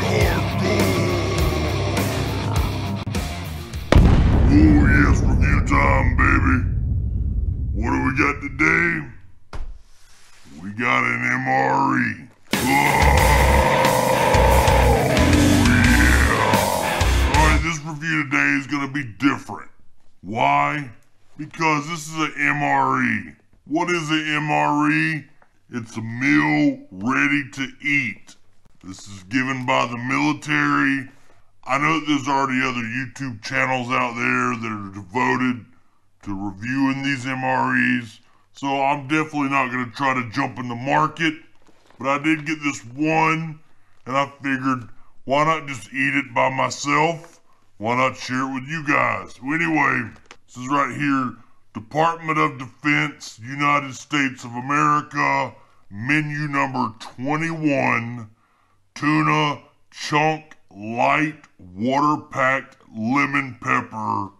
hardcore. Oh yes, review time, baby. What do we got today? We got an MRE. Oh yeah! Alright, this review today is gonna be different. Why? Because this is an MRE. What is an MRE? It's a meal ready to eat. This is given by the military. I know there's already other YouTube channels out there that are devoted to reviewing these MREs, so I'm definitely not gonna try to jump in the market, but I did get this one, and I figured, why not just eat it by myself? Why not share it with you guys? Anyway, this is right here. Department of Defense, United States of America, menu number 21, tuna chunk light water packed lemon pepper,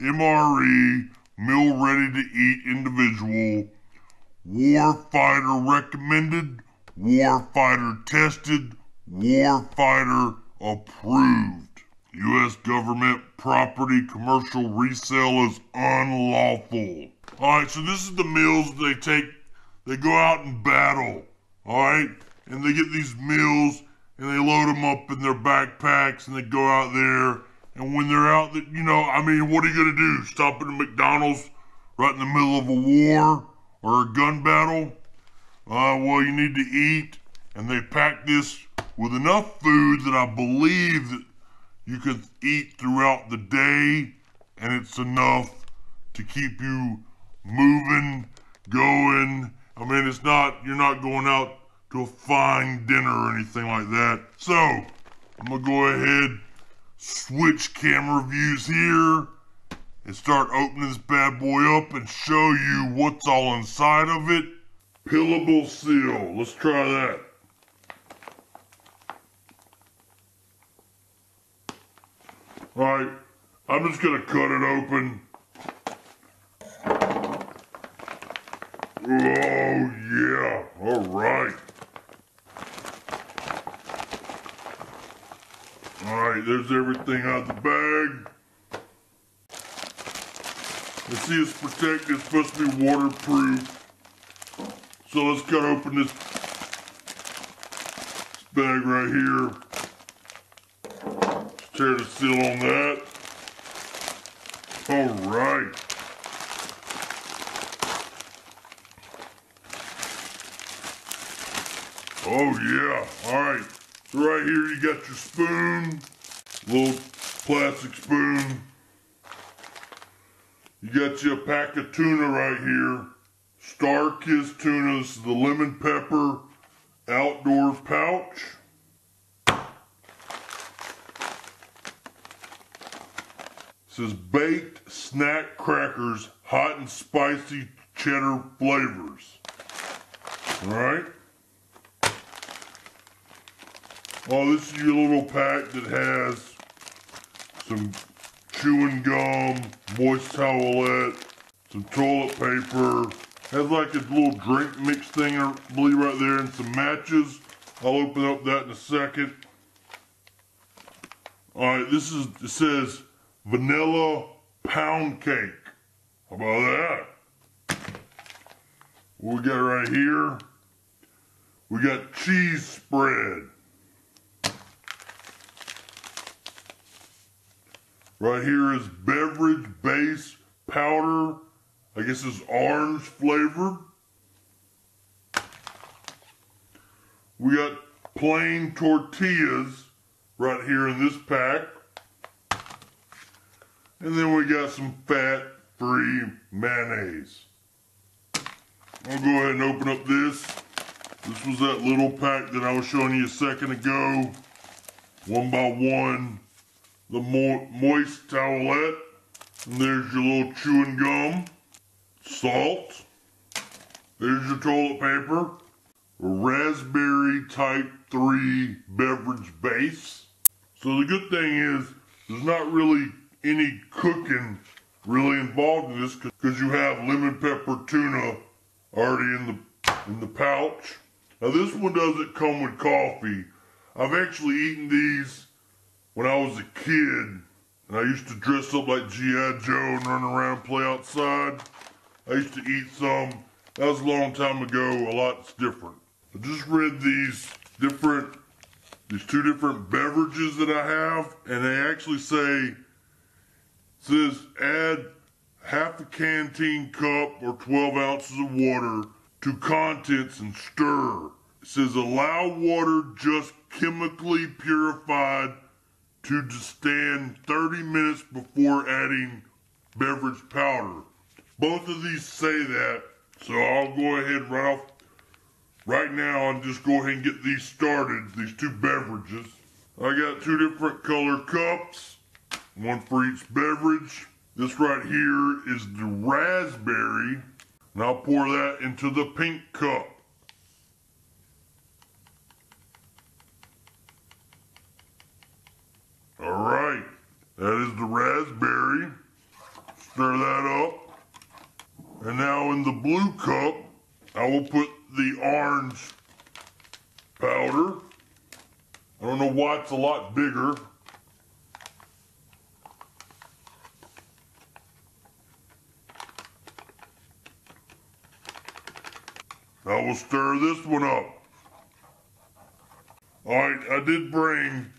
MRE, meal ready to eat individual, warfighter recommended, warfighter tested, warfighter approved. U.S. government property commercial resale is unlawful. Alright, so this is the meals they take. They go out and battle, alright? And they get these meals and they load them up in their backpacks and they go out there. And when they're out, you know, I mean, what are you going to do? Stop at a McDonald's right in the middle of a war or a gun battle? Well, you need to eat. And they pack this with enough food that I believe that you can eat throughout the day, and it's enough to keep you moving, going. I mean, it's not, you're not going out to a fine dinner or anything like that. So, I'm gonna go ahead, switch camera views here, and start opening this bad boy up and show you what's all inside of it. Peelable seal, let's try that. Alright, I'm just gonna cut it open. Oh yeah, alright. Alright, there's everything out of the bag. You see, it's protected, it's supposed to be waterproof. So let's cut open this bag right here. Tear the seal on that. All right. Oh yeah, all right. So right here you got your spoon, little plastic spoon. You got your pack of tuna right here. StarKist tuna, this is the lemon pepper outdoor pouch. It says baked snack crackers, hot and spicy cheddar flavors. All right. Oh, this is your little pack that has some chewing gum, moist towelette, some toilet paper. Has like a little drink mix thing, I believe, right there, and some matches. I'll open up that in a second. All right. This is, it says, vanilla pound cake. How about that? What we got right here? We got cheese spread. Right here is beverage base powder. I guess it's orange flavored. We got plain tortillas right here in this pack. And then we got some fat-free mayonnaise. I'll go ahead and open up this. This was that little pack that I was showing you a second ago. One by one. The moist towelette. And there's your little chewing gum. Salt. There's your toilet paper. A raspberry type 3 beverage base. So the good thing is, there's not really any cooking really involved in this because you have lemon pepper tuna already in the pouch. Now this one doesn't come with coffee. I've actually eaten these when I was a kid. And I used to dress up like G.I. Joe and run around and play outside. I used to eat some. That was a long time ago. A lot's different. I just read these two different beverages that I have, and they actually say, says add half a canteen cup or 12 ounces of water to contents and stir. It says allow water just chemically purified to stand 30 minutes before adding beverage powder. Both of these say that, so I'll go ahead right now and just go ahead and get these started, these two beverages. I got two different color cups, one for each beverage. This right here is the raspberry, and I'll pour that into the pink cup. All right, that is the raspberry. Stir that up. And now in the blue cup, I will put the orange powder. I don't know why it's a lot bigger. I will stir this one up. All right, I did bring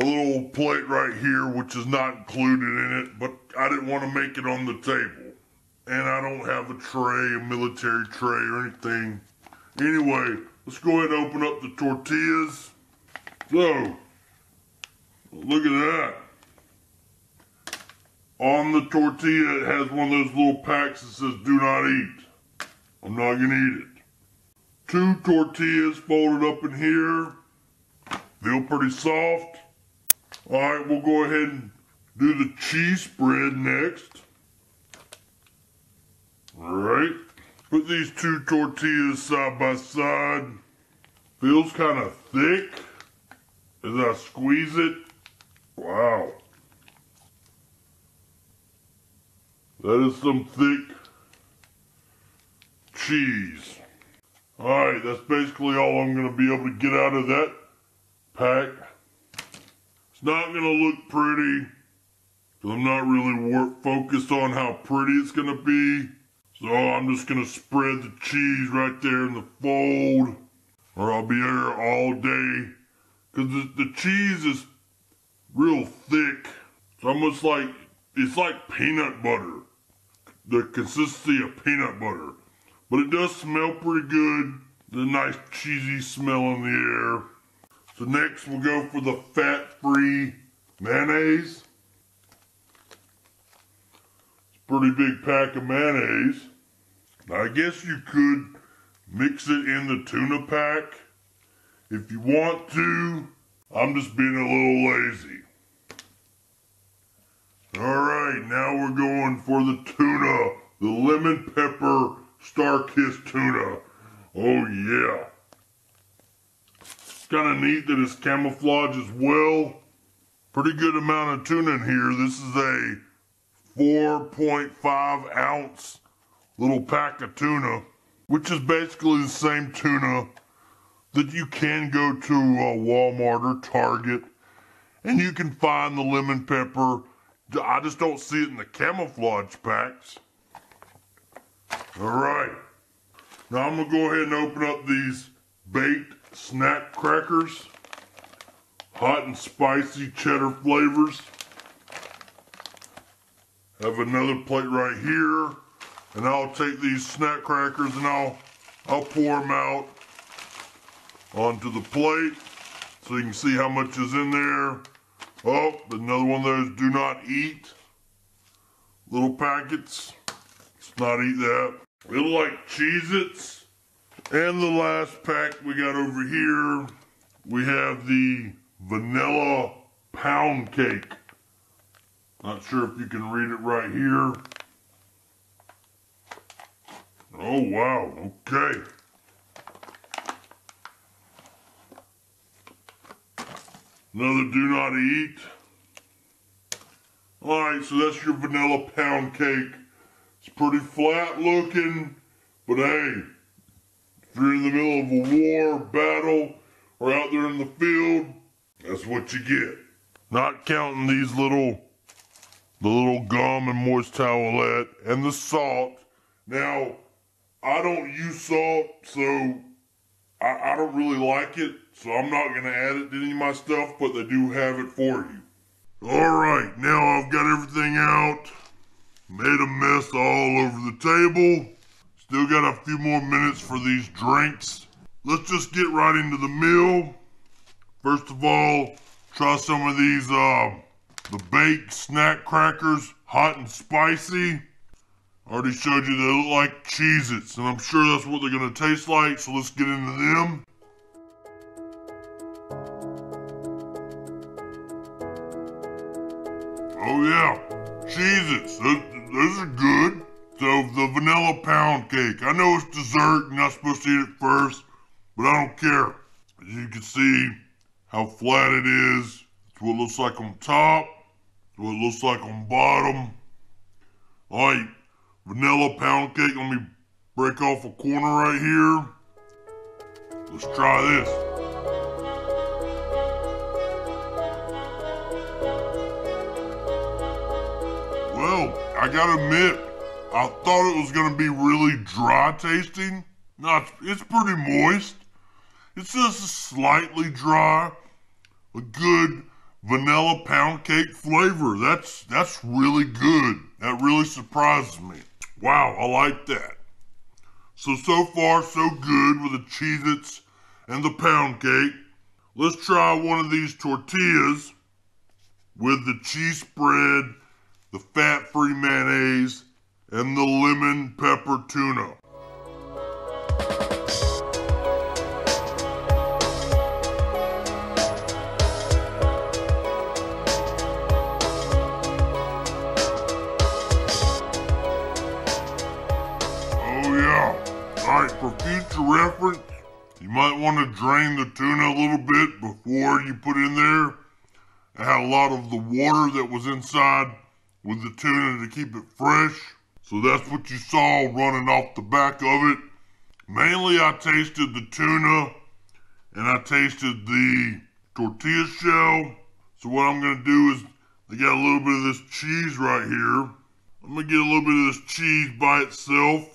a little plate right here, which is not included in it, but I didn't want to make it on the table. And I don't have a tray, a military tray or anything. Anyway, let's go ahead and open up the tortillas. So, look at that. On the tortilla, it has one of those little packs that says, do not eat. I'm not gonna eat it. Two tortillas folded up in here. Feel pretty soft. All right, we'll go ahead and do the cheese spread next. Alright, put these two tortillas side by side. Feels kind of thick as I squeeze it. Wow. That is some thick cheese. Alright, that's basically all I'm going to be able to get out of that pack. It's not going to look pretty, because I'm not really focused on how pretty it's going to be. So I'm just going to spread the cheese right there in the fold, or I'll be here all day, because the cheese is real thick. It's almost like, it's like peanut butter, the consistency of peanut butter. But it does smell pretty good, the nice cheesy smell in the air. So next we'll go for the fat-free mayonnaise. Pretty big pack of mayonnaise. I guess you could mix it in the tuna pack if you want to. I'm just being a little lazy. Alright, now we're going for the tuna. The lemon pepper StarKist tuna. Oh yeah. It's kind of neat that it's camouflage as well. Pretty good amount of tuna in here. This is a 4.5 ounce little pack of tuna, which is basically the same tuna that you can go to Walmart or Target, and you can find the lemon pepper. I just don't see it in the camouflage packs. Alright, now I'm going to go ahead and open up these baked snack crackers, hot and spicy cheddar flavors. Have another plate right here, and I'll take these snack crackers and I'll pour them out onto the plate so you can see how much is in there. Oh, another one of those do not eat little packets. Let's not eat that. They look like Cheez-Its. And the last pack we got over here, we have the vanilla pound cake. Not sure if you can read it right here. Oh wow, okay. Another do not eat. Alright, so that's your vanilla pound cake. It's pretty flat looking, but hey, if you're in the middle of a war, battle, or out there in the field, that's what you get. Not counting these the little gum and moist towelette and the salt. Now, I don't use salt, so I don't really like it, so I'm not going to add it to any of my stuff, but they do have it for you. Alright, now I've got everything out. Made a mess all over the table. Still got a few more minutes for these drinks. Let's just get right into the meal. First of all, try some of these, the baked snack crackers, hot and spicy. I already showed you they look like Cheez-Its, and I'm sure that's what they're gonna taste like, so let's get into them. Oh yeah, Cheez-Its, those are good. So the vanilla pound cake, I know it's dessert, you're not supposed to eat it first, but I don't care. As you can see how flat it is, it's what it looks like on top, it's what it looks like on bottom. All right. Vanilla pound cake, let me break off a corner right here. Let's try this. Well, I gotta admit, I thought it was gonna be really dry tasting. No, it's pretty moist. It's just slightly dry. A good vanilla pound cake flavor. That's really good. That really surprised me. Wow, I like that. So far, so good with the Cheez-Its and the pound cake. Let's try one of these tortillas with the cheese spread, the fat-free mayonnaise, and the lemon pepper tuna. Alright, for future reference, you might want to drain the tuna a little bit before you put it in there. I had a lot of the water that was inside with the tuna to keep it fresh. So that's what you saw running off the back of it. Mainly I tasted the tuna and I tasted the tortilla shell. So what I'm going to do is, I got a little bit of this cheese right here. I'm going to get a little bit of this cheese by itself.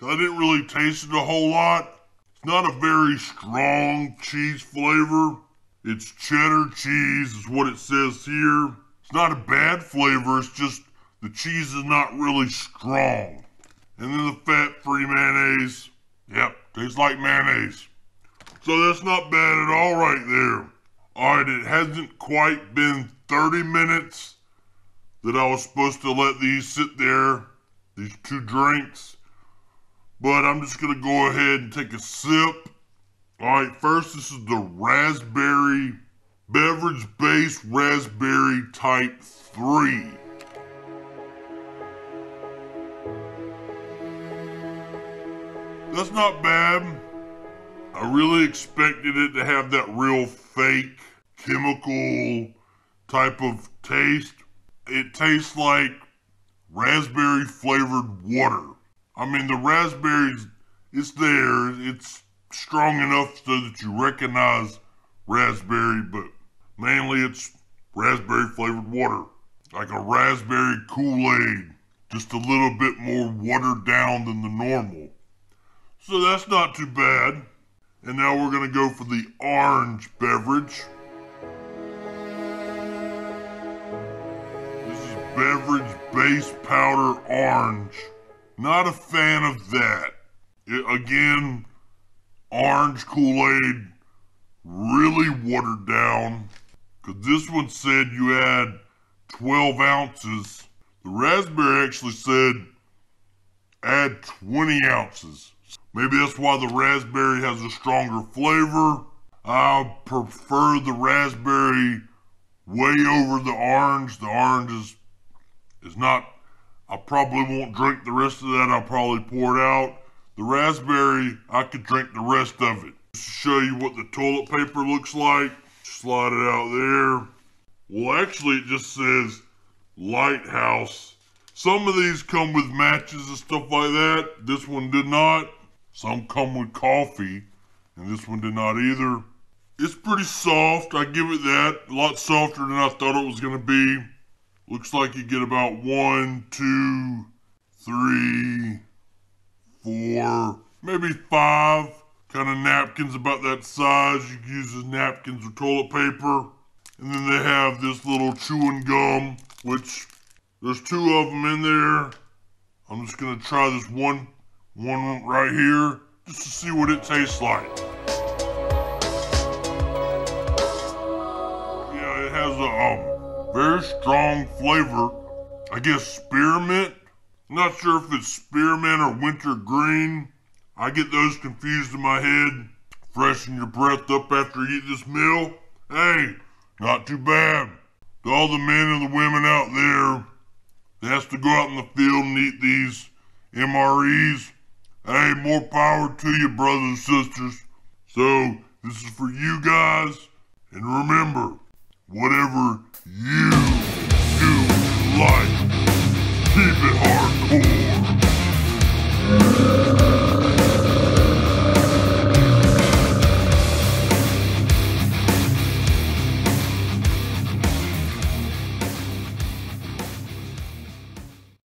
I didn't really taste it a whole lot. It's not a very strong cheese flavor. It's cheddar cheese is what it says here. It's not a bad flavor, it's just the cheese is not really strong. And then the fat-free mayonnaise. Yep, tastes like mayonnaise. So that's not bad at all right there. Alright, it hasn't quite been 30 minutes that I was supposed to let these sit there, these two drinks. But I'm just going to go ahead and take a sip. Alright, first this is the raspberry, beverage-based raspberry type 3. That's not bad. I really expected it to have that real fake chemical type of taste. It tastes like raspberry flavored water. I mean, the raspberries, it's there, it's strong enough so that you recognize raspberry, but mainly it's raspberry flavored water. Like a raspberry Kool-Aid, just a little bit more watered down than the normal. So that's not too bad. And now we're gonna go for the orange beverage. This is beverage-based powder orange. Not a fan of that. Again, orange Kool-Aid, really watered down. Because this one said you had 12 ounces. The raspberry actually said add 20 ounces. Maybe that's why the raspberry has a stronger flavor. I prefer the raspberry way over the orange. The orange is not... I probably won't drink the rest of that, I'll probably pour it out. The raspberry, I could drink the rest of it. Just to show you what the toilet paper looks like, slide it out there. Well, actually it just says Lighthouse. Some of these come with matches and stuff like that. This one did not. Some come with coffee, and this one did not either. It's pretty soft, I give it that. A lot softer than I thought it was gonna be. Looks like you get about 1, 2, 3, 4, maybe 5 kind of napkins about that size. You can use as napkins or toilet paper. And then they have this little chewing gum, which there's 2 of them in there. I'm just gonna try this one right here, just to see what it tastes like. Yeah, it has a very strong flavor. I guess spearmint. I'm not sure if it's spearmint or wintergreen. I get those confused in my head. Freshen your breath up after you eat this meal. Hey, not too bad. To all the men and the women out there that has to go out in the field and eat these MREs, hey, more power to you, brothers and sisters. So, this is for you guys. And remember, whatever you